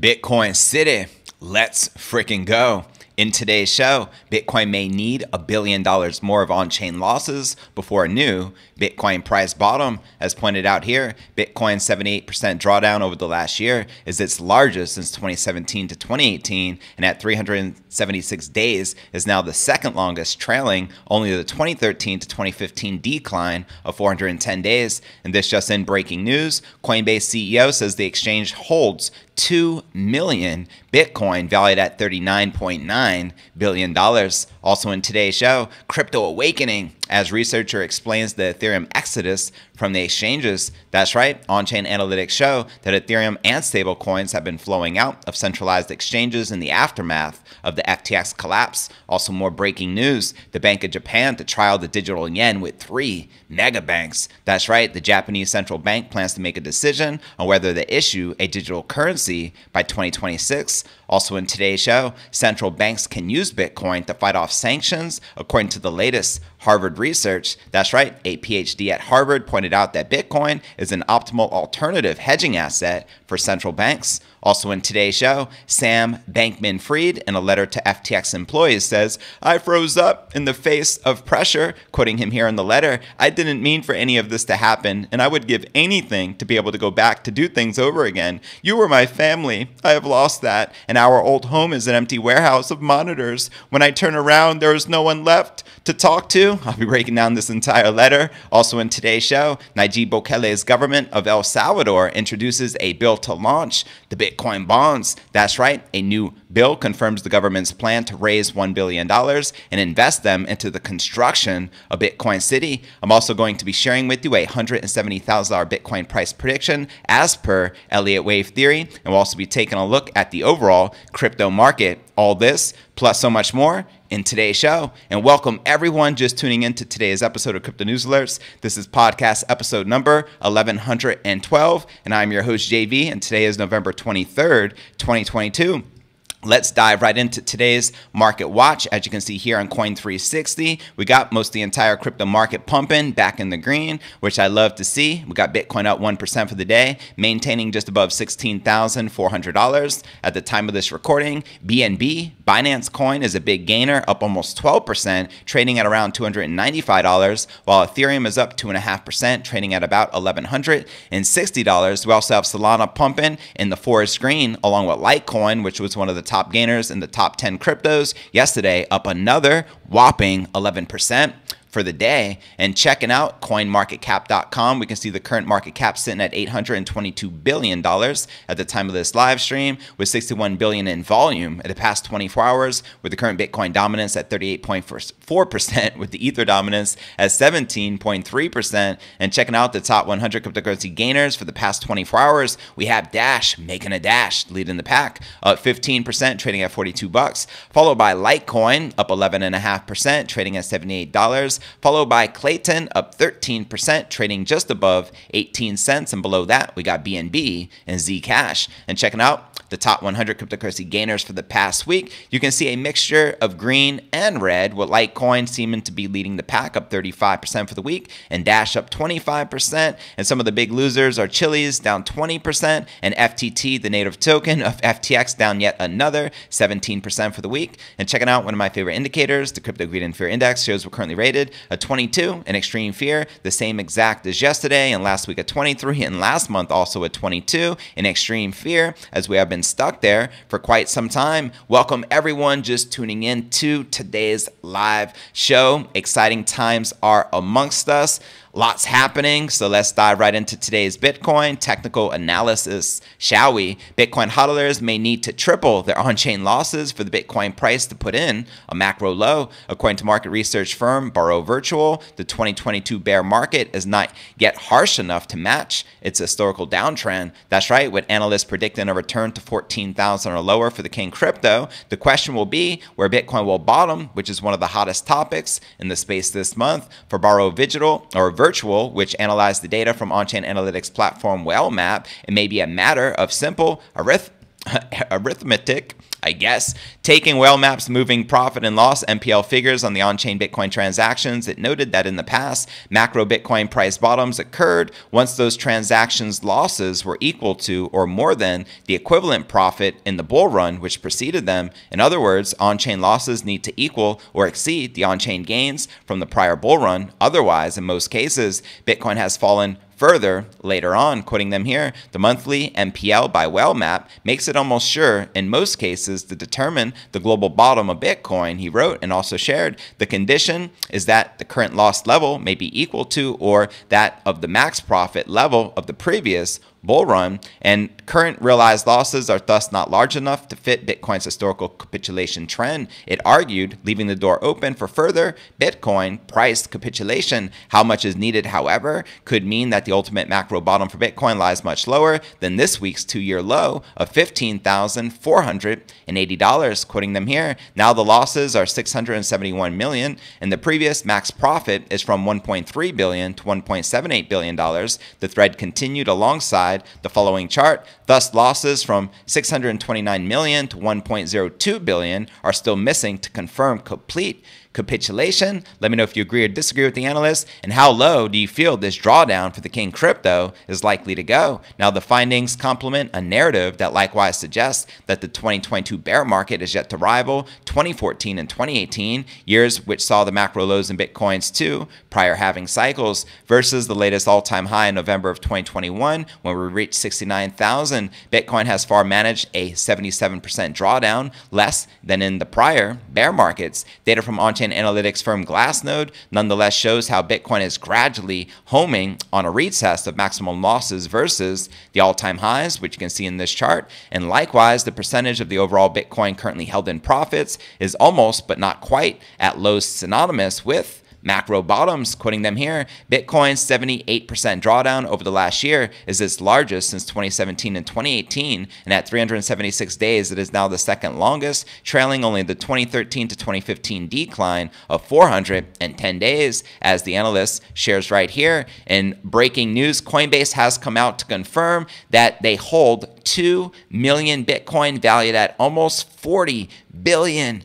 Bitcoin City, let's freaking go. In today's show, Bitcoin may need $1 billion more of on-chain losses before a new Bitcoin price bottom. As pointed out here, Bitcoin's 78% drawdown over the last year is its largest since 2017 to 2018, and at 376 days is now the second longest, trailing only the 2013 to 2015 decline of 410 days. And this just in, breaking news, Coinbase CEO says the exchange holds 2 million Bitcoin valued at $39.9 billion. Also in today's show, crypto awakening as researcher explains the Ethereum exodus from the exchanges. That's right, on-chain analytics show that Ethereum and stablecoins have been flowing out of centralized exchanges in the aftermath of the FTX collapse. Also more breaking news, the Bank of Japan to trial the digital yen with 3 mega banks. That's right, the Japanese central bank plans to make a decision on whether to issue a digital currency by 2026. Also in today's show, central banks can use Bitcoin to fight off sanctions, according to the latest Harvard research. That's right, a PhD at Harvard pointed out that Bitcoin is an optimal alternative hedging asset for central banks. Also in today's show, Sam Bankman-Fried, in a letter to FTX employees, says, "I froze up in the face of pressure," quoting him here in the letter. "I didn't mean for any of this to happen, and I would give anything to be able to go back to do things over again. You were my family. I have lost that, and our old home is an empty warehouse of monitors. When I turn around, there is no one left to talk to." I'll be breaking down this entire letter. Also in today's show, Nayib Bukele's government of El Salvador introduces a bill to launch the Bitcoin bonds. That's right, a new bill confirms the government's plan to raise $1 billion and invest them into the construction of Bitcoin City. I'm also going to be sharing with you a $170,000 Bitcoin price prediction as per Elliott Wave Theory, and we'll also be taking a look at the overall crypto market. All this, plus so much more in today's show. And welcome everyone just tuning in to today's episode of Crypto News Alerts. This is podcast episode number 1112, and I'm your host, JV, and today is November 23rd, 2022. Let's dive right into today's market watch. As you can see here on Coin360, we got most of the entire crypto market pumping back in the green, which I love to see. We got Bitcoin up 1% for the day, maintaining just above $16,400. At the time of this recording, BNB, Binance Coin, is a big gainer, up almost 12%, trading at around $295, while Ethereum is up 2.5%, trading at about $1,160. We also have Solana pumping in the forest green, along with Litecoin, which was one of the top gainers in the top 10 cryptos yesterday, up another whopping 11% for the day. And checking out coinmarketcap.com, we can see the current market cap sitting at $822 billion at the time of this live stream, with $61 billion in volume in the past 24 hours, with the current Bitcoin dominance at 38.4%, with the Ether dominance at 17.3%. And checking out the top 100 cryptocurrency gainers for the past 24 hours, we have Dash making a dash, leading the pack, up 15%, trading at $42, followed by Litecoin, up 11.5%, trading at $78. Followed by Clayton, up 13%, trading just above 18 cents. And below that, we got BNB and Zcash. And checking out the top 100 cryptocurrency gainers for the past week, you can see a mixture of green and red, with Litecoin seeming to be leading the pack, up 35% for the week, and Dash up 25%. And some of the big losers are Chili's, down 20%, and FTT, the native token of FTX, down yet another 17% for the week. And checking out one of my favorite indicators, the Crypto Greed and Fear Index, shows we're currently rated a 22 in extreme fear, the same exact as yesterday, and last week a 23, and last month also a 22 in extreme fear, as we have been stuck there for quite some time. Welcome everyone just tuning in to today's live show. Exciting times are amongst us. Lots happening, so let's dive right into today's Bitcoin technical analysis, shall we? Bitcoin hodlers may need to triple their on-chain losses for the Bitcoin price to put in a macro low. According to market research firm Borrow Virtual, the 2022 bear market is not yet harsh enough to match its historical downtrend. That's right, with analysts predicting a return to 14,000 or lower for the king crypto. The question will be where Bitcoin will bottom, which is one of the hottest topics in the space this month. For Borrow Virtual, which analyzed the data from on-chain analytics platform Wellmap, it may be a matter of simple arithmetic. arithmetic, I guess, taking Wellmap's moving profit and loss MPL figures on the on-chain Bitcoin transactions, it noted that in the past, macro Bitcoin price bottoms occurred once those transactions' losses were equal to or more than the equivalent profit in the bull run which preceded them. In other words, on-chain losses need to equal or exceed the on-chain gains from the prior bull run. Otherwise, in most cases, Bitcoin has fallen further later on. Quoting them here, the monthly MPL by Wellmap makes it almost sure in most cases to determine the global bottom of Bitcoin, he wrote and also shared. The condition is that the current loss level may be equal to or that of the max profit level of the previous bull run, and current realized losses are thus not large enough to fit Bitcoin's historical capitulation trend, it argued, leaving the door open for further Bitcoin price capitulation. How much is needed, however, could mean that the ultimate macro bottom for Bitcoin lies much lower than this week's two-year low of $15,480. Quoting them here, now the losses are $671 million, and the previous max profit is from $1.3 billion to $1.78 billion. The thread continued alongside the following chart. Thus, losses from $629 million to $1.02 billion are still missing to confirm complete capitulation. Let me know if you agree or disagree with the analyst, and how low do you feel this drawdown for the king crypto is likely to go? Now, the findings complement a narrative that likewise suggests that the 2022 bear market is yet to rival 2014 and 2018, years which saw the macro lows in Bitcoin's two prior halving cycles, versus the latest all-time high in November of 2021 when we reached 69,000. Bitcoin has far managed a 77% drawdown, less than in the prior bear markets. Data from on-chain analytics firm Glassnode nonetheless shows how Bitcoin is gradually homing on a retest of maximum losses versus the all-time highs, which you can see in this chart. And likewise, the percentage of the overall Bitcoin currently held in profits is almost but not quite at lows synonymous with macro bottoms. Quoting them here, Bitcoin's 78% drawdown over the last year is its largest since 2017 and 2018, and at 376 days, it is now the second longest, trailing only the 2013 to 2015 decline of 410 days, as the analyst shares right here. In breaking news, Coinbase has come out to confirm that they hold 2 million Bitcoin valued at almost $40 billion.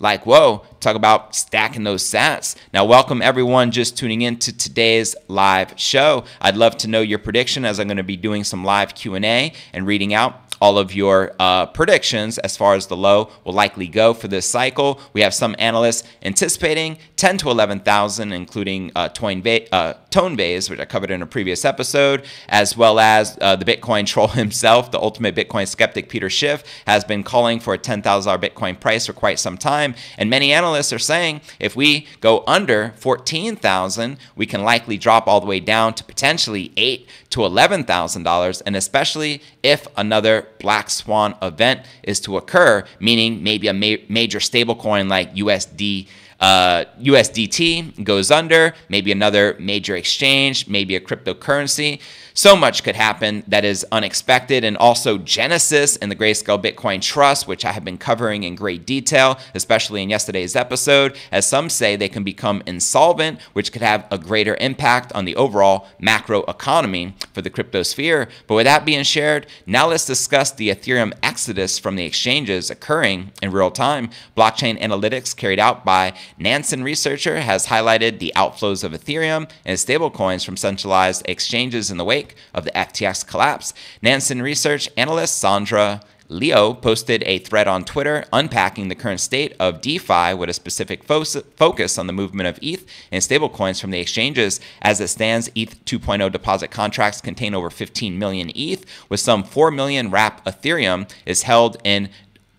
Like, whoa, talk about stacking those sats. Now, welcome everyone just tuning in to today's live show. I'd love to know your prediction, as I'm going to be doing some live Q&A and reading out all of your predictions as far as the low will likely go for this cycle. We have some analysts anticipating 10 to 11,000, including Tone Vays, which I covered in a previous episode, as well as the Bitcoin troll himself, the ultimate Bitcoin skeptic, Peter Schiff, has been calling for a $10,000 Bitcoin price for quite some time. And many analysts are saying if we go under 14,000, we can likely drop all the way down to potentially $8,000 to $11,000, and especially if another black swan event is to occur, meaning maybe a major stablecoin like USDT goes under, maybe another major exchange, maybe a cryptocurrency. So much could happen that is unexpected. And also Genesis and the Grayscale Bitcoin Trust, which I have been covering in great detail, especially in yesterday's episode, as some say they can become insolvent, which could have a greater impact on the overall macro economy for the crypto sphere. But with that being shared, now let's discuss the Ethereum exodus from the exchanges occurring in real time. Blockchain analytics carried out by Nansen researcher has highlighted the outflows of Ethereum and stablecoins from centralized exchanges in the wake of the FTX collapse. Nansen Research analyst Sandra Leo posted a thread on Twitter unpacking the current state of DeFi with a specific focus on the movement of ETH and stablecoins from the exchanges. As it stands, ETH 2.0 deposit contracts contain over 15 million ETH, with some 4 million wrapped Ethereum is held in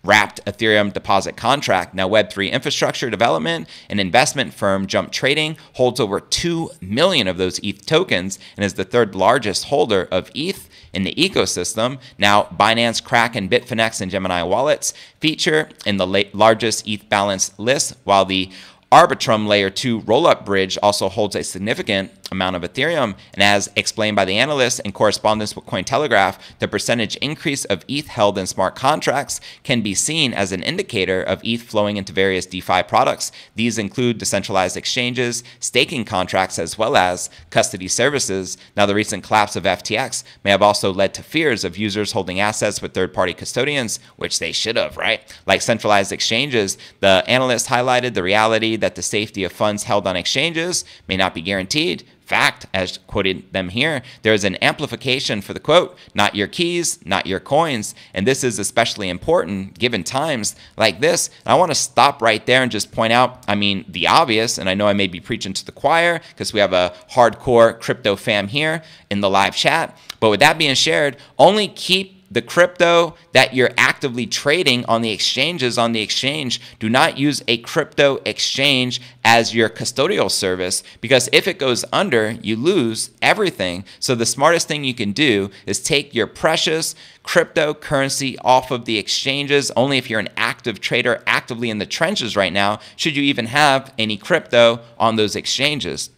wrapped Ethereum deposit contract. Now, Web3 infrastructure development and investment firm Jump Trading holds over 2 million of those ETH tokens and is the third largest holder of ETH in the ecosystem. Now, Binance, Kraken, Bitfinex, and Gemini wallets feature in the largest ETH balance list, while the Arbitrum Layer 2 rollup bridge also holds a significant amount of Ethereum, and as explained by the analysts in correspondence with Cointelegraph, the percentage increase of ETH held in smart contracts can be seen as an indicator of ETH flowing into various DeFi products. These include decentralized exchanges, staking contracts, as well as custody services. Now, the recent collapse of FTX may have also led to fears of users holding assets with third-party custodians, which they should have, right? Like centralized exchanges, the analysts highlighted the reality that the safety of funds held on exchanges may not be guaranteed. Fact, as quoted them here, there is an amplification for the quote, not your keys, not your coins. And this is especially important given times like this. And I want to stop right there and just point out, I mean, the obvious, and I know I may be preaching to the choir because we have a hardcore crypto fam here in the live chat. But with that being shared, only keep the crypto that you're actively trading on the exchanges on the exchange. Do not use a crypto exchange as your custodial service, because if it goes under, you lose everything. So the smartest thing you can do is take your precious cryptocurrency off of the exchanges. Only if you're an active trader actively in the trenches right now should you even have any crypto on those exchanges.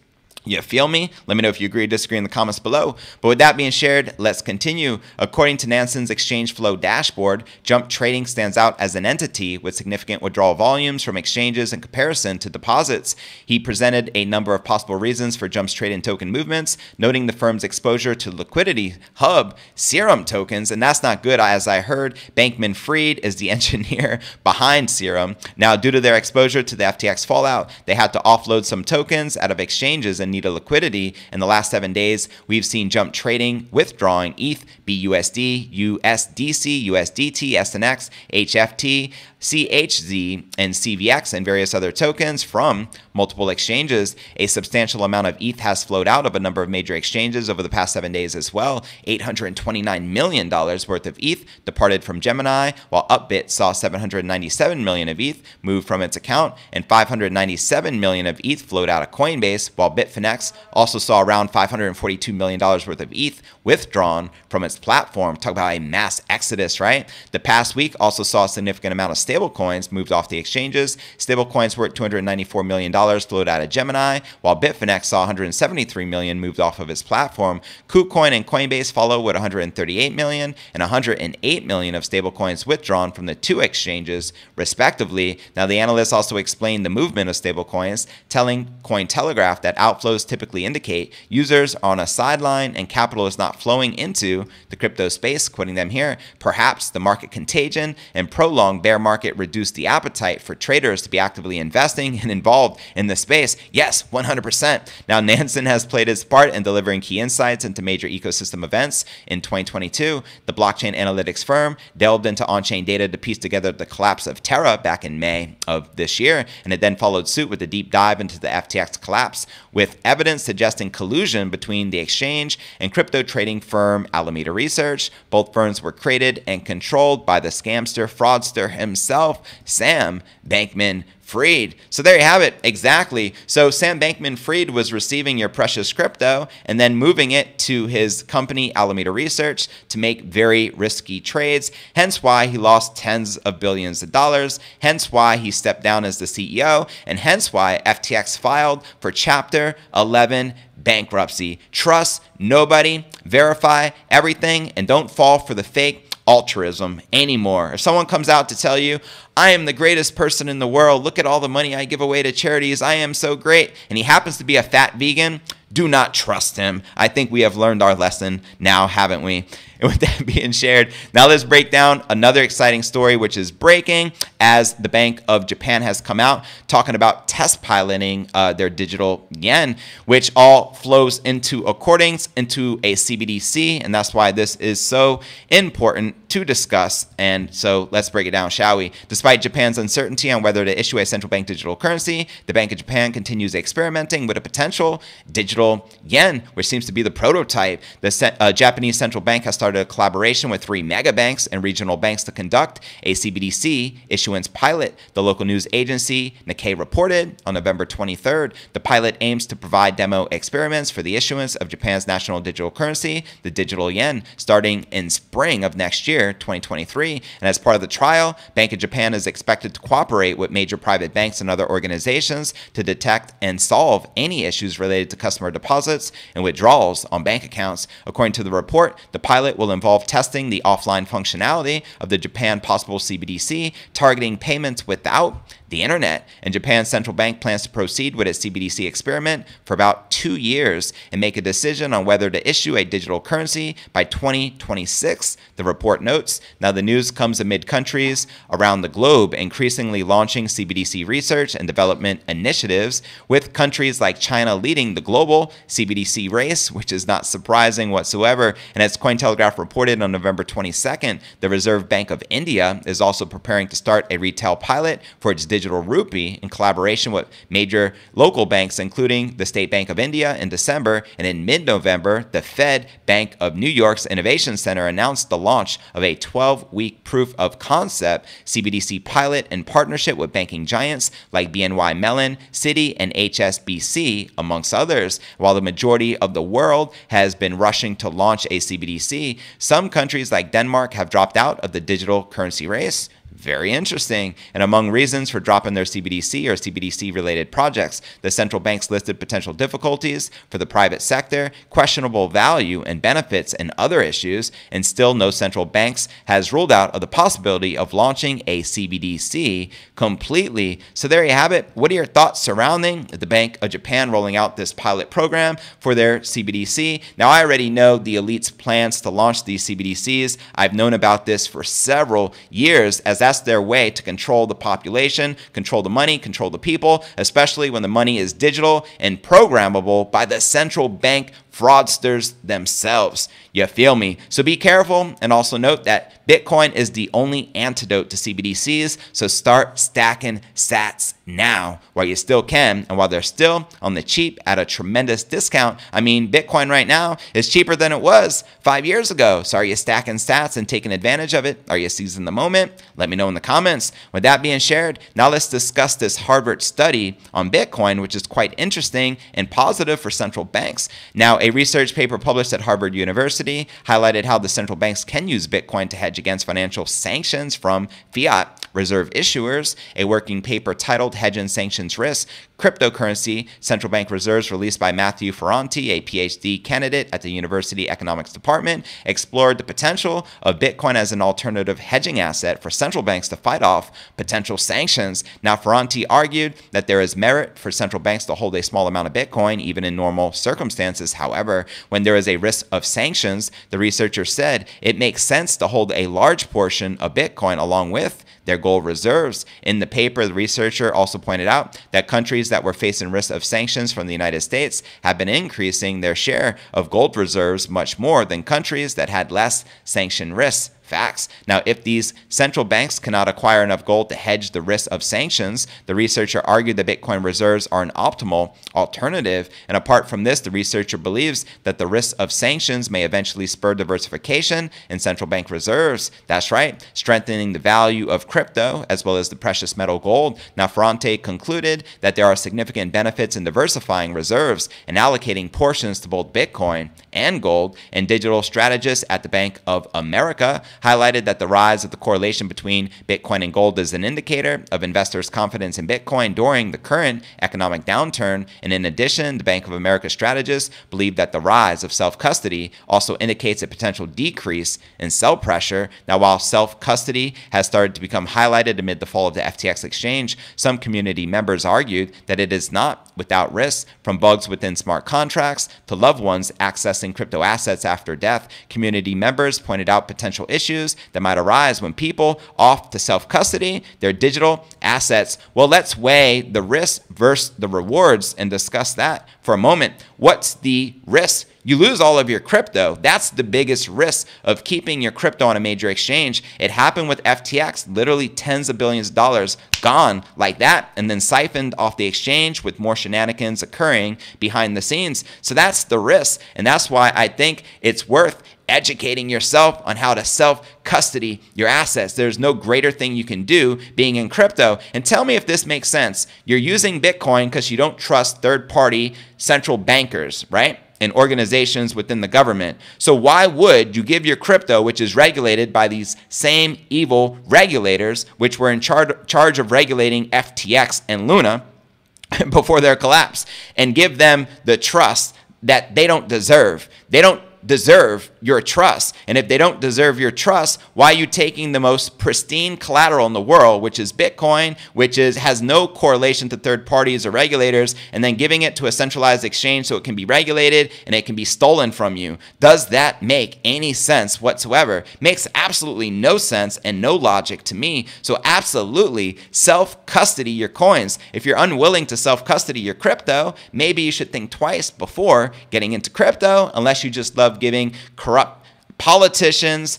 You feel me? Let me know if you agree or disagree in the comments below. But with that being shared, let's continue. According to Nansen's exchange flow dashboard, Jump Trading stands out as an entity with significant withdrawal volumes from exchanges in comparison to deposits. He presented a number of possible reasons for Jump's trade in token movements, noting the firm's exposure to liquidity hub Serum tokens, and that's not good. As I heard, Bankman-Fried is the engineer behind Serum. Now, due to their exposure to the FTX fallout, they had to offload some tokens out of exchanges and need a liquidity. In the last 7 days, we've seen Jump Trading withdrawing ETH, BUSD, USDC, USDT, SNX, HFT, CHZ, and CVX, and various other tokens from multiple exchanges. A substantial amount of ETH has flowed out of a number of major exchanges over the past 7 days as well. $829 million worth of ETH departed from Gemini, while Upbit saw $797 million of ETH move from its account, and $597 million of ETH flowed out of Coinbase, while Bitfinex also saw around $542 million worth of ETH withdrawn from its platform. Talk about a mass exodus, right? The past week also saw a significant amount of stablecoins moved off the exchanges. Stablecoins worth $294 million flowed out of Gemini, while Bitfinex saw $173 million moved off of its platform. KuCoin and Coinbase follow with $138 million and $108 million of stablecoins withdrawn from the two exchanges, respectively. Now, the analysts also explained the movement of stablecoins, telling Cointelegraph that outflows typically indicate users are on a sideline and capital is not flowing into the crypto space, quoting them here. Perhaps the market contagion and prolonged bear market reduced the appetite for traders to be actively investing and involved in the space. Yes, 100%. Now, Nansen has played his part in delivering key insights into major ecosystem events. In 2022, the blockchain analytics firm delved into on-chain data to piece together the collapse of Terra back in May of this year, and it then followed suit with a deep dive into the FTX collapse, with evidence suggesting collusion between the exchange and crypto trading firm Alameda Research. Both firms were created and controlled by the scamster fraudster himself, Sam Bankman-Fried. So there you have it. Exactly. So Sam Bankman-Fried was receiving your precious crypto and then moving it to his company, Alameda Research, to make very risky trades. Hence why he lost tens of billions of dollars. Hence why he stepped down as the CEO. And hence why FTX filed for Chapter 11 bankruptcy. Trust nobody, verify everything, and don't fall for the fake altruism anymore. If someone comes out to tell you, I am the greatest person in the world, look at all the money I give away to charities, I am so great, and he happens to be a fat vegan, do not trust him. I think we have learned our lesson now, haven't we? And with that being shared, now let's break down another exciting story, which is breaking as the Bank of Japan has come out talking about test piloting their digital yen, which all flows into accordance into a CBDC. And that's why this is so important to discuss. And so let's break it down, shall we? Despite Japan's uncertainty on whether to issue a central bank digital currency, the Bank of Japan continues experimenting with a potential digital digital yen, which seems to be the prototype. The Japanese central bank has started a collaboration with 3 mega banks and regional banks to conduct a CBDC issuance pilot. The local news agency Nikkei reported on November 23rd. The pilot aims to provide demo experiments for the issuance of Japan's national digital currency, the digital yen, starting in spring of next year, 2023. And as part of the trial, Bank of Japan is expected to cooperate with major private banks and other organizations to detect and solve any issues related to customer deposits and withdrawals on bank accounts. According to the report, the pilot will involve testing the offline functionality of the Japan possible CBDC, targeting payments without the internet. And Japan's central bank plans to proceed with its CBDC experiment for about 2 years and make a decision on whether to issue a digital currency by 2026, the report notes. Now, the news comes amid countries around the globe increasingly launching CBDC research and development initiatives, with countries like China leading the global CBDC race, which is not surprising whatsoever. And as Cointelegraph reported on November 22nd, the Reserve Bank of India is also preparing to start a retail pilot for its digital rupee in collaboration with major local banks, including the State Bank of India in December. And in mid-November, the Fed Bank of New York's Innovation Center announced the launch of a 12-week proof of concept CBDC pilot in partnership with banking giants like BNY Mellon, Citi, and HSBC, amongst others. While the majority of the world has been rushing to launch a CBDC, some countries like Denmark have dropped out of the digital currency race. Very interesting. And among reasons for dropping their CBDC or CBDC-related projects, the central banks listed potential difficulties for the private sector, questionable value and benefits, and other issues. And still, no central banks has ruled out of the possibility of launching a CBDC completely. So there you have it. What are your thoughts surrounding the Bank of Japan rolling out this pilot program for their CBDC? Now, I already know the elite's plans to launch these CBDCs. I've known about this for several years, as that's their way to control the population, control the money, control the people, especially when the money is digital and programmable by the central bank fraudsters themselves. You feel me? So be careful, and also note that Bitcoin is the only antidote to CBDCs, so start stacking sats now while you still can, and while they're still on the cheap at a tremendous discount. I mean, Bitcoin right now is cheaper than it was 5 years ago. So are you stacking sats and taking advantage of it? Are you seizing the moment? Let me know in the comments. With that being shared, now let's discuss this Harvard study on Bitcoin, which is quite interesting and positive for central banks. Now, a research paper published at Harvard University highlighted how the central banks can use Bitcoin to hedge against financial sanctions from fiat reserve issuers. A working paper titled "Hedge and Sanctions Risk: Cryptocurrency Central Bank Reserves," released by Matthew Ferranti, a PhD candidate at the University Economics Department, explored the potential of Bitcoin as an alternative hedging asset for central banks to fight off potential sanctions. Now, Ferranti argued that there is merit for central banks to hold a small amount of Bitcoin, even in normal circumstances. However, when there is a risk of sanctions, the researcher said it makes sense to hold a large portion of Bitcoin along with their gold reserves. In the paper, the researcher also pointed out that countries that were facing risk of sanctions from the United States have been increasing their share of gold reserves much more than countries that had less sanction risks. Facts. Now, if these central banks cannot acquire enough gold to hedge the risk of sanctions, the researcher argued that Bitcoin reserves are an optimal alternative. And apart from this, the researcher believes that the risk of sanctions may eventually spur diversification in central bank reserves. That's right, strengthening the value of crypto as well as the precious metal gold. Now, Ferranti concluded that there are significant benefits in diversifying reserves and allocating portions to both Bitcoin and gold. And digital strategists at the Bank of America highlighted that the rise of the correlation between Bitcoin and gold is an indicator of investors' confidence in Bitcoin during the current economic downturn. And in addition, the Bank of America strategists believe that the rise of self-custody also indicates a potential decrease in sell pressure. Now, while self-custody has started to become highlighted amid the fall of the FTX exchange, some community members argued that it is not without risk. From bugs within smart contracts to loved ones accessing crypto assets after death, community members pointed out potential issues that might arise when people opt to self-custody their digital assets. Well, let's weigh the risks versus the rewards and discuss that for a moment. What's the risk? You lose all of your crypto. That's the biggest risk of keeping your crypto on a major exchange. It happened with FTX, literally tens of billions of dollars gone like that, and then siphoned off the exchange with more shenanigans occurring behind the scenes. So that's the risk, and that's why I think it's worth educating yourself on how to self-custody your assets. There's no greater thing you can do being in crypto. And tell me if this makes sense. You're using Bitcoin because you don't trust third-party central bankers, right? And organizations within the government. So why would you give your crypto, which is regulated by these same evil regulators, which were in charge of regulating FTX and Luna before their collapse, and give them the trust that they don't deserve? They don't deserve your trust. And if they don't deserve your trust, why are you taking the most pristine collateral in the world, which is Bitcoin, which has no correlation to third parties or regulators, and then giving it to a centralized exchange so it can be regulated and it can be stolen from you? Does that make any sense whatsoever? Makes absolutely no sense and no logic to me. So absolutely self-custody your coins. If you're unwilling to self-custody your crypto, maybe you should think twice before getting into crypto, unless you just love giving corrupt politicians,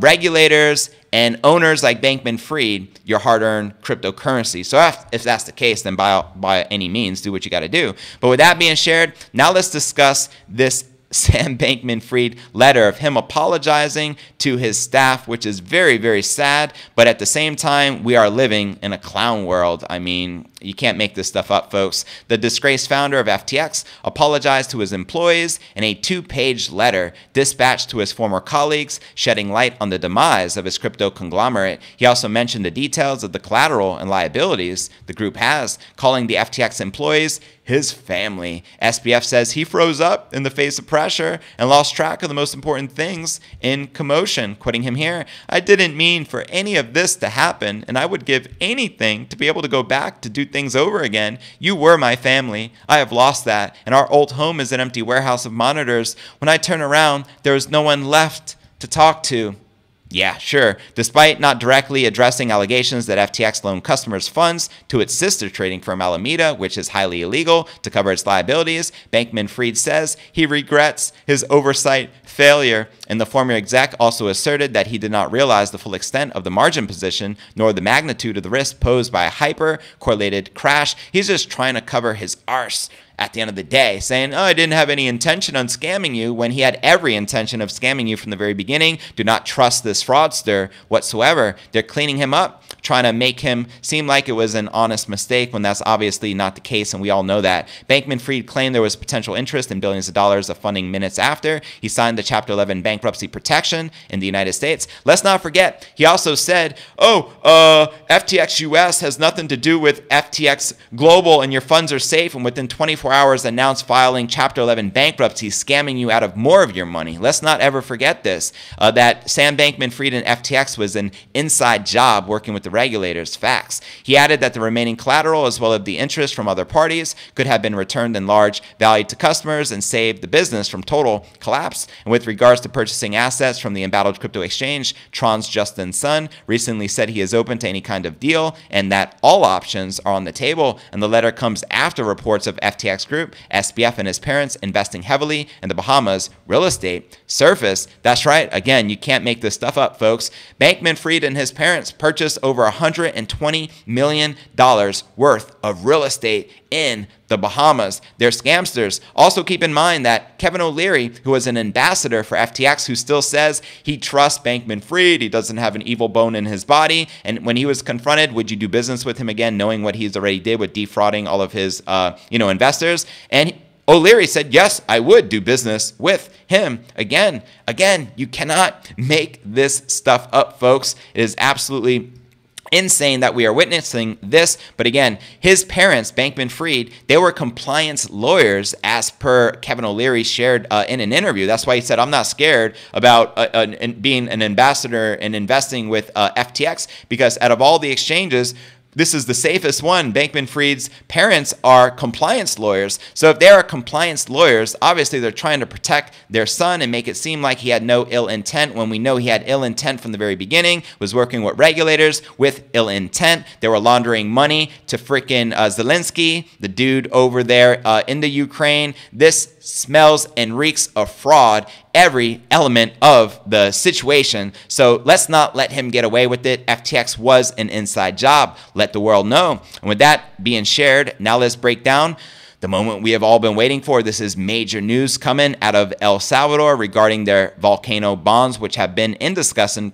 regulators, and owners like Bankman-Fried your hard-earned cryptocurrency. So if that's the case, then by any means, do what you got to do. But with that being shared, now let's discuss this Sam Bankman-Fried letter of him apologizing to his staff, which is very, very sad. But at the same time, we are living in a clown world. I mean, you can't make this stuff up, folks. The disgraced founder of FTX apologized to his employees in a two-page letter dispatched to his former colleagues, shedding light on the demise of his crypto conglomerate. He also mentioned the details of the collateral and liabilities the group has, calling the FTX employees his family. SBF says he froze up in the face of pressure and lost track of the most important things in commotion. Quoting him here, "I didn't mean for any of this to happen, and I would give anything to be able to go back to do things over again. You were my family. I have lost that, and our old home is an empty warehouse of monitors. When I turn around, there is no one left to talk to." Yeah, sure. Despite not directly addressing allegations that FTX loaned customers funds to its sister trading firm Alameda, which is highly illegal, to cover its liabilities, Bankman-Fried says he regrets his oversight failure. And the former exec also asserted that he did not realize the full extent of the margin position nor the magnitude of the risk posed by a hyper-correlated crash. He's just trying to cover his arse at the end of the day, saying, "Oh, I didn't have any intention on scamming you," when he had every intention of scamming you from the very beginning. Do not trust this fraudster whatsoever. They're cleaning him up, trying to make him seem like it was an honest mistake when that's obviously not the case, and we all know that. Bankman-Fried claimed there was potential interest in billions of dollars of funding minutes after he signed the Chapter 11 bankruptcy protection in the United States. Let's not forget, he also said, FTX US has nothing to do with FTX Global, and your funds are safe, and within 24 hours announced filing Chapter 11 bankruptcy, scamming you out of more of your money. Let's not ever forget this, that Sam Bankman-Fried and FTX was an inside job working with the regulators. Facts. He added that the remaining collateral, as well as the interest from other parties, could have been returned in large value to customers and saved the business from total collapse. And with regards to purchasing assets from the embattled crypto exchange, Tron's Justin Sun recently said he is open to any kind of deal and that all options are on the table. And the letter comes after reports of FTX Group, SBF, and his parents investing heavily in the Bahamas real estate surface. That's right. Again, you can't make this stuff up, folks. Bankman-Fried and his parents purchased over $120 million worth of real estate in the Bahamas. They're scamsters. Also keep in mind that Kevin O'Leary, who was an ambassador for FTX, who still says he trusts Bankman-Fried, he doesn't have an evil bone in his body, and when he was confronted, would you do business with him again, knowing what he's already did with defrauding all of his investors? And O'Leary said, yes, I would do business with him again. Again, you cannot make this stuff up, folks. It is absolutely insane that we are witnessing this. But again, his parents, Bankman-Fried, they were compliance lawyers, as per Kevin O'Leary shared in an interview. That's why he said, I'm not scared about being an ambassador and investing with FTX, because out of all the exchanges, This is the safest one. Bankman-Fried's parents are compliance lawyers. So if they are compliance lawyers, obviously they're trying to protect their son and make it seem like he had no ill intent when we know he had ill intent from the very beginning, was working with regulators with ill intent. They were laundering money to freaking Zelensky, the dude over there in the Ukraine. This smells and reeks of fraud, every element of the situation. So let's not let him get away with it. FTX was an inside job. Let the world know. And with that being shared, now let's break down the moment we have all been waiting for. This is major news coming out of El Salvador regarding their volcano bonds, which have been in discussion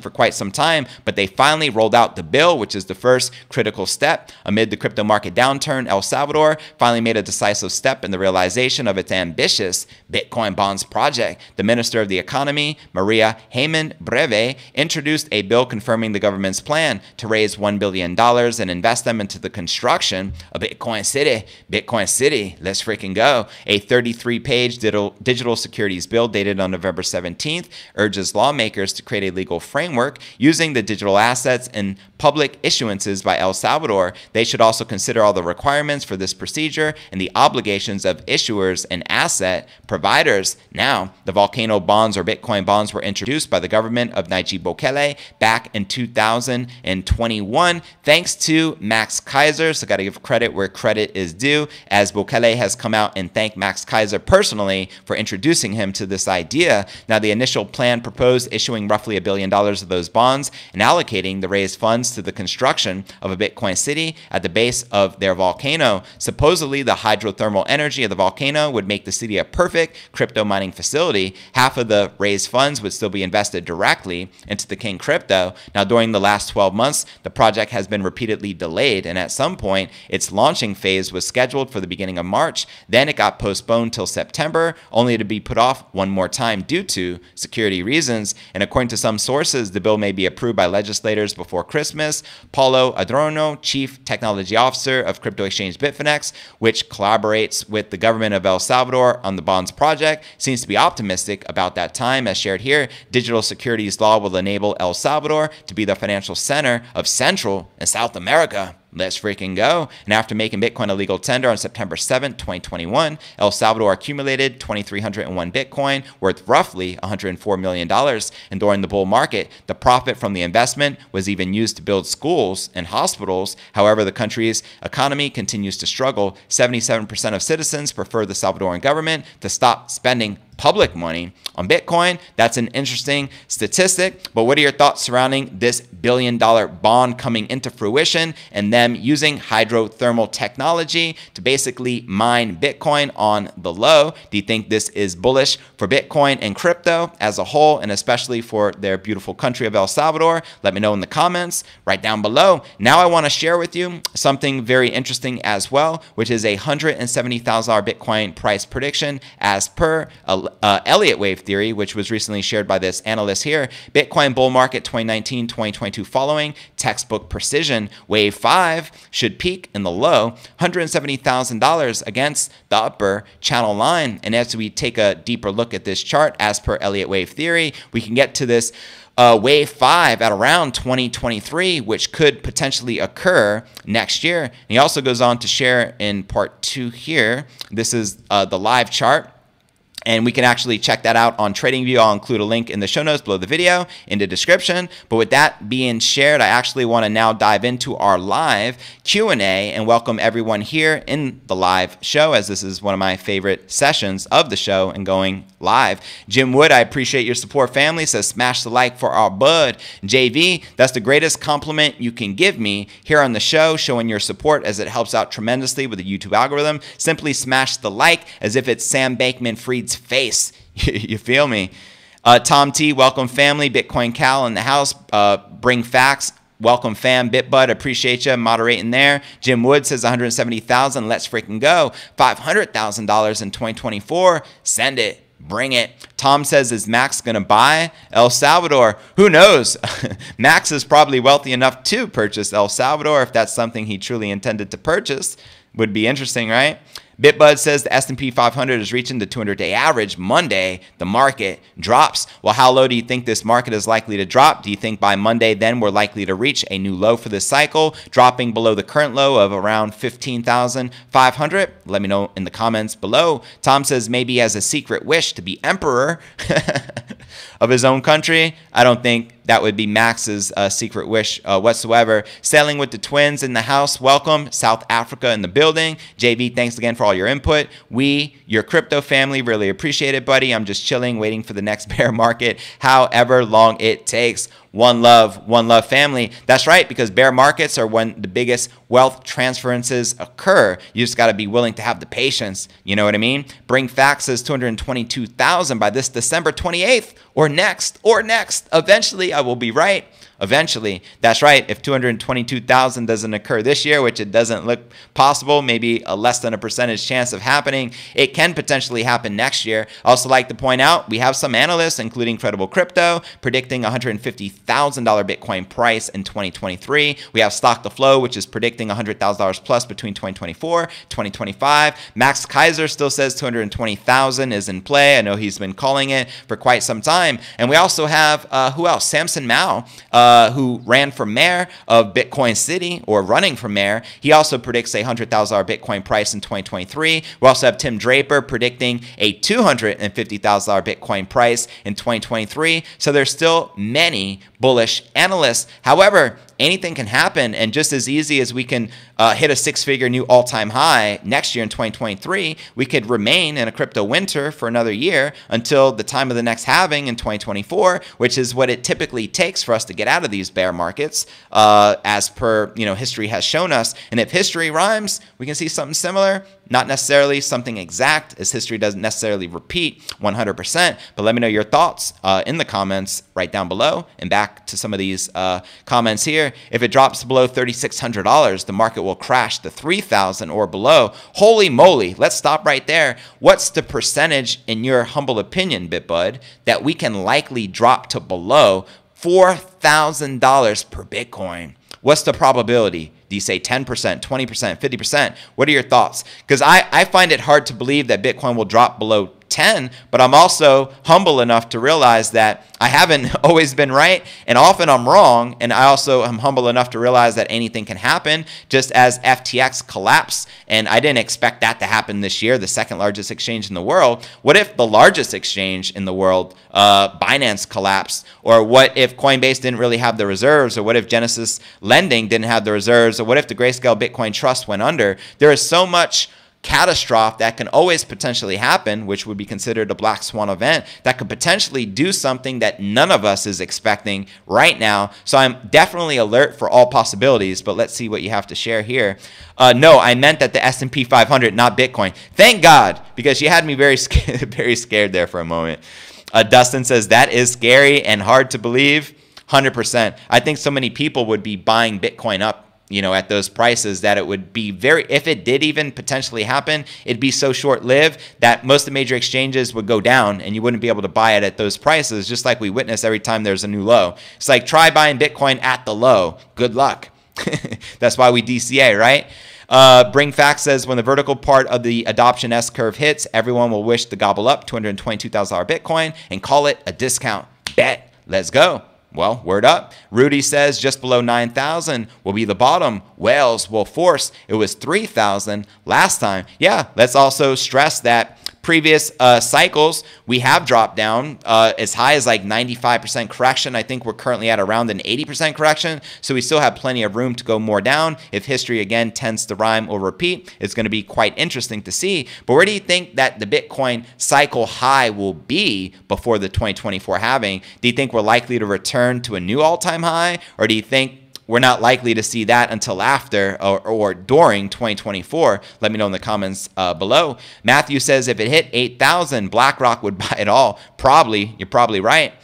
for quite some time, but they finally rolled out the bill, which is the first critical step amid the crypto market downturn. El Salvador finally made a decisive step in the realization of its ambitious Bitcoin bonds project. The Minister of the Economy, Maria Hayman Breve, introduced a bill confirming the government's plan to raise $1 billion and invest them into the construction of Bitcoin City. Bitcoin City, let's freaking go. A 33-page digital securities bill dated on November 17th urges lawmakers to create a legal framework using the digital assets and public issuances by El Salvador. They should also consider all the requirements for this procedure and the obligations of issuers and asset providers. Now, the volcano bonds or Bitcoin bonds were introduced by the government of Nayib Bukele back in 2021, thanks to Max Keiser. So gotta give credit where credit is due, as Bukele has come out and thanked Max Keiser personally for introducing him to this idea. Now, the initial plan proposed issuing roughly $1 billion of those bonds and allocating the raised funds to the construction of a Bitcoin city at the base of their volcano. Supposedly, the hydrothermal energy of the volcano would make the city a perfect crypto mining facility. Half of the raised funds would still be invested directly into the King Crypto. Now, during the last 12 months, the project has been repeatedly delayed, and at some point, its launching phase was scheduled for the beginning of March. Then it got postponed till September, only to be put off one more time due to security reasons. And according to some sources, the bill may be approved by legislators before Christmas. Paulo Adorno, Chief Technology Officer of crypto exchange Bitfinex, which collaborates with the government of El Salvador on the bonds project, seems to be optimistic about that time. As shared here, digital securities law will enable El Salvador to be the financial center of Central and South America. Let's freaking go. And after making Bitcoin a legal tender on September 7, 2021, El Salvador accumulated 2,301 Bitcoin worth roughly $104 million. And during the bull market, the profit from the investment was even used to build schools and hospitals. However, the country's economy continues to struggle. 77% of citizens prefer the Salvadoran government to stop spending public money on Bitcoin. That's an interesting statistic, but what are your thoughts surrounding this $1 billion bond coming into fruition and them using hydrothermal technology to basically mine Bitcoin on the low? Do you think this is bullish for Bitcoin and crypto as a whole, and especially for their beautiful country of El Salvador? Let me know in the comments right down below. Now I want to share with you something very interesting as well, which is a $170,000 Bitcoin price prediction as per Elliott Wave Theory, which was recently shared by this analyst here. Bitcoin bull market 2019-2022 following textbook precision. Wave 5 should peak in the low $170,000 against the upper channel line. And as we take a deeper look at this chart, as per Elliott Wave Theory, we can get to this wave 5 at around 2023, which could potentially occur next year. And he also goes on to share in part 2 here. This is the live chart, and we can actually check that out on TradingView. I'll include a link in the show notes below the video, in the description. But with that being shared, I actually want to now dive into our live Q&A and welcome everyone here in the live show, as this is one of my favorite sessions of the show and going live. Jim Wood, I appreciate your support, family, says smash the like for our bud. JV, that's the greatest compliment you can give me here on the show, showing your support as it helps out tremendously with the YouTube algorithm. Simply smash the like as if it's Sam Bankman-Fried's face. You feel me? Tom T, welcome family. Bitcoin Cal in the house. Bring facts. Welcome fam. BitBud, appreciate you moderating there. Jim Wood says 170,000. Let's freaking go. $500,000 in 2024. Send it. Bring it. Tom says, is Max going to buy El Salvador? Who knows? Max is probably wealthy enough to purchase El Salvador if that's something he truly intended to purchase. Would be interesting, right? BitBud says the S&P 500 is reaching the 200-day average Monday. The market drops. Well, how low do you think this market is likely to drop? Do you think by Monday then we're likely to reach a new low for this cycle, dropping below the current low of around 15,500? Let me know in the comments below. Tom says maybe he has a secret wish to be emperor of his own country. I don't think that would be Max's secret wish whatsoever. Sailing with the Twins in the house, welcome. South Africa in the building. JV, thanks again for all your input. We, your crypto family, really appreciate it, buddy. I'm just chilling, waiting for the next bear market, however long it takes. One love family. That's right, because bear markets are when the biggest wealth transferences occur. You just got to be willing to have the patience. You know what I mean? Bring faxes 222,000 by this December 28th or next. Eventually, I will be right. Eventually. That's right. If 222,000 doesn't occur this year, which it doesn't look possible, maybe a less than a percentage chance of happening, it can potentially happen next year. I also like to point out, we have some analysts, including Credible Crypto, predicting $150,000 Bitcoin price in 2023. We have Stock the Flow, which is predicting $100,000 plus between 2024, 2025. Max Keiser still says 220,000 is in play. I know he's been calling it for quite some time. And we also have, who else? Samson Mao, who ran for mayor of Bitcoin City, or running for mayor. He also predicts a $100,000 Bitcoin price in 2023. We also have Tim Draper predicting a $250,000 Bitcoin price in 2023. So there's still many bullish analysts. However, anything can happen, and just as easy as we can hit a six-figure new all-time high next year in 2023, we could remain in a crypto winter for another year until the time of the next halving in 2024, which is what it typically takes for us to get out of these bear markets, as per, you know, history has shown us. And if history rhymes, we can see something similar. Not necessarily something exact, as history doesn't necessarily repeat 100%, but let me know your thoughts in the comments right down below. And back to some of these comments here. If it drops below $3,600, the market will crash to $3,000 or below. Holy moly, let's stop right there. What's the percentage, in your humble opinion, BitBud, that we can likely drop to below $4,000 per Bitcoin? What's the probability? Do you say 10%, 20%, 50%? What are your thoughts? Because I find it hard to believe that Bitcoin will drop below 10, but I'm also humble enough to realize that I haven't always been right, and often I'm wrong. And I also am humble enough to realize that anything can happen, just as FTX collapsed, and I didn't expect that to happen this year, the second largest exchange in the world. What if the largest exchange in the world, Binance, collapsed? Or what if Coinbase didn't really have the reserves? Or what if Genesis Lending didn't have the reserves? Or what if the Grayscale Bitcoin Trust went under? There is so much catastrophe that can always potentially happen, which would be considered a black swan event, that could potentially do something that none of us is expecting right now. So I'm definitely alert for all possibilities, but let's see what you have to share here. No, I meant that the S&P 500, not Bitcoin. Thank God, because you had me very scared, very scared there for a moment. Dustin says, that is scary and hard to believe. 100%. I think so many people would be buying Bitcoin up, you know, at those prices, that it would be very, if it did even potentially happen, it'd be so short-lived that most of the major exchanges would go down and you wouldn't be able to buy it at those prices, just like we witness every time there's a new low. It's like, try buying Bitcoin at the low. Good luck. That's why we DCA, right? Bring Fact says, when the vertical part of the adoption S-curve hits, everyone will wish to gobble up $222,000 Bitcoin and call it a discount. Bet. Let's go. Well, word up. Rudy says, just below 9,000 will be the bottom. Whales will force. It was 3,000 last time. Yeah, let's also stress that previous cycles, we have dropped down as high as like 95% correction. I think we're currently at around an 80% correction. So we still have plenty of room to go more down. If history again tends to rhyme or repeat, it's going to be quite interesting to see. But where do you think that the Bitcoin cycle high will be before the 2024 halving? Do you think we're likely to return to a new all-time high? Or do you think we're not likely to see that until after or during 2024. Let me know in the comments below. Matthew says, if it hit 8,000, BlackRock would buy it all. Probably. You're probably right.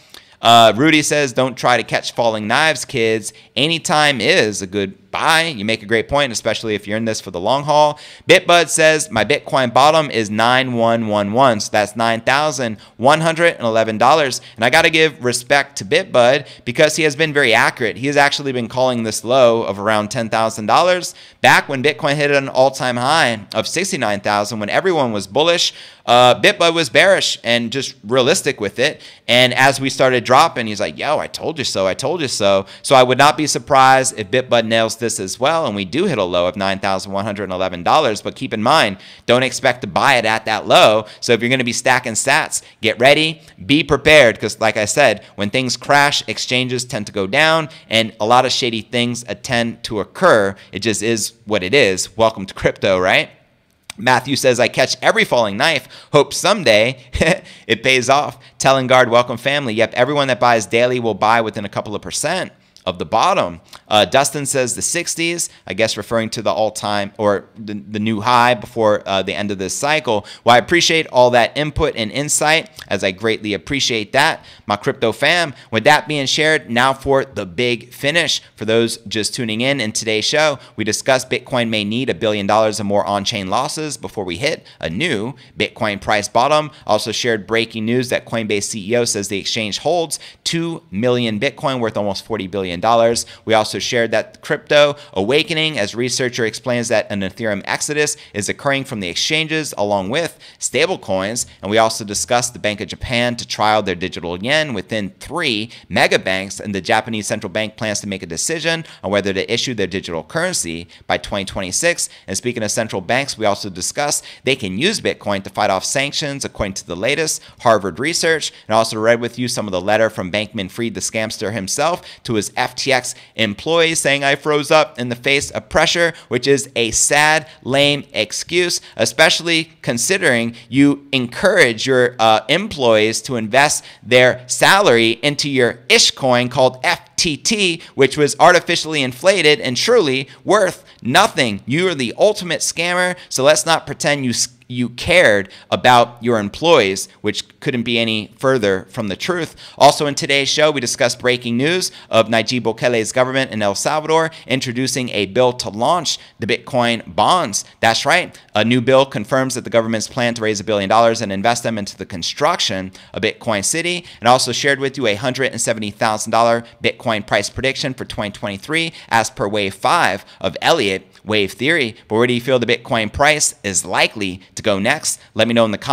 Rudy says, don't try to catch falling knives, kids. Any time is a good buy. You make a great point, especially if you're in this for the long haul. Bitbud says my Bitcoin bottom is 9111. So that's $9,111. And I got to give respect to Bitbud because he has been very accurate. He has actually been calling this low of around $10,000 back when Bitcoin hit an all-time high of 69,000 when everyone was bullish. Bitbud was bearish and just realistic with it. And as we started dropping, he's like, yo, I told you so. I told you so. So I would not be surprised if Bitbud nails this as well. And we do hit a low of $9,111. But keep in mind, don't expect to buy it at that low. So if you're going to be stacking sats, get ready, be prepared. Because like I said, when things crash, exchanges tend to go down and a lot of shady things tend to occur. It just is what it is. Welcome to crypto, right? Matthew says, I catch every falling knife. Hope someday it pays off. Tellingard, welcome family. Yep, everyone that buys daily will buy within a couple of percent of the bottom. Dustin says the 60s, I guess referring to the all-time or the new high before the end of this cycle. Well, I appreciate all that input and insight, as I greatly appreciate that, my crypto fam. With that being shared, now for the big finish. For those just tuning in today's show, we discussed Bitcoin may need $1 billion or more on-chain losses before we hit a new Bitcoin price bottom. Also shared breaking news that Coinbase CEO says the exchange holds 2 million Bitcoin worth almost $40 billion. We also shared that crypto awakening, as researcher explains that an Ethereum exodus is occurring from the exchanges along with stable coins. And we also discussed the Bank of Japan to trial their digital yen within 3 mega banks, and the Japanese central bank plans to make a decision on whether to issue their digital currency by 2026. And speaking of central banks, we also discussed they can use Bitcoin to fight off sanctions, according to the latest Harvard research. And also read with you some of the letter from Bankman-Fried, the scamster himself, to his FTX employees, saying I froze up in the face of pressure, which is a sad, lame excuse, especially considering you encourage your employees to invest their salary into your ish coin called FTT, which was artificially inflated and truly worth nothing. You are the ultimate scammer, so let's not pretend you cared about your employees, which couldn't be any further from the truth. Also in today's show, we discussed breaking news of Nayib Bukele's government in El Salvador introducing a bill to launch the Bitcoin bonds. That's right. A new bill confirms that the government's plan to raise $1 billion and invest them into the construction of Bitcoin City. And also shared with you a $170,000 Bitcoin price prediction for 2023 as per Wave 5 of Elliott Wave Theory. But where do you feel the Bitcoin price is likely to go next? Let me know in the comments.